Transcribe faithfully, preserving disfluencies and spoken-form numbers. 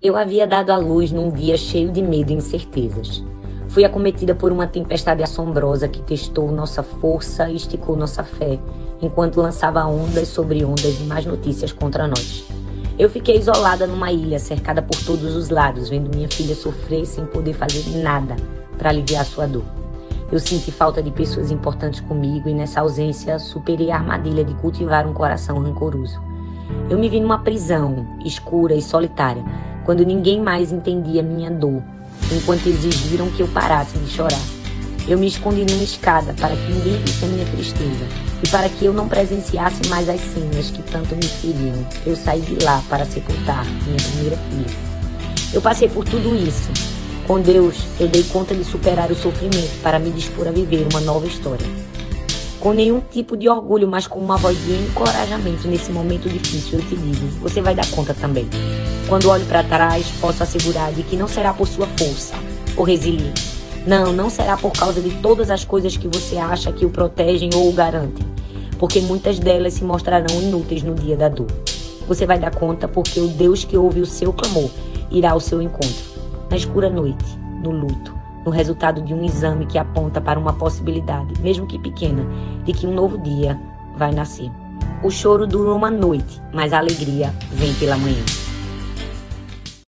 Eu havia dado à luz num dia cheio de medo e incertezas. Fui acometida por uma tempestade assombrosa que testou nossa força e esticou nossa fé, enquanto lançava ondas sobre ondas de más notícias contra nós. Eu fiquei isolada numa ilha, cercada por todos os lados, vendo minha filha sofrer sem poder fazer nada para aliviar sua dor. Eu senti falta de pessoas importantes comigo e nessa ausência superei a armadilha de cultivar um coração rancoroso. Eu me vi numa prisão escura e solitária, quando ninguém mais entendia minha dor, enquanto exigiram que eu parasse de chorar. Eu me escondi numa escada para que ninguém visse a minha tristeza e para que eu não presenciasse mais as cenas que tanto me feriam. Eu saí de lá para sepultar minha primeira filha. Eu passei por tudo isso. Com Deus, eu dei conta de superar o sofrimento para me dispor a viver uma nova história. Com nenhum tipo de orgulho, mas com uma voz de encorajamento nesse momento difícil, eu te digo, você vai dar conta também. Quando olho para trás, posso assegurar de que não será por sua força ou resiliência. Não, não será por causa de todas as coisas que você acha que o protegem ou o garantem, porque muitas delas se mostrarão inúteis no dia da dor. Você vai dar conta porque o Deus que ouve o seu clamor irá ao seu encontro, na escura noite, no luto, no resultado de um exame que aponta para uma possibilidade, mesmo que pequena, de que um novo dia vai nascer. O choro dura uma noite, mas a alegria vem pela manhã.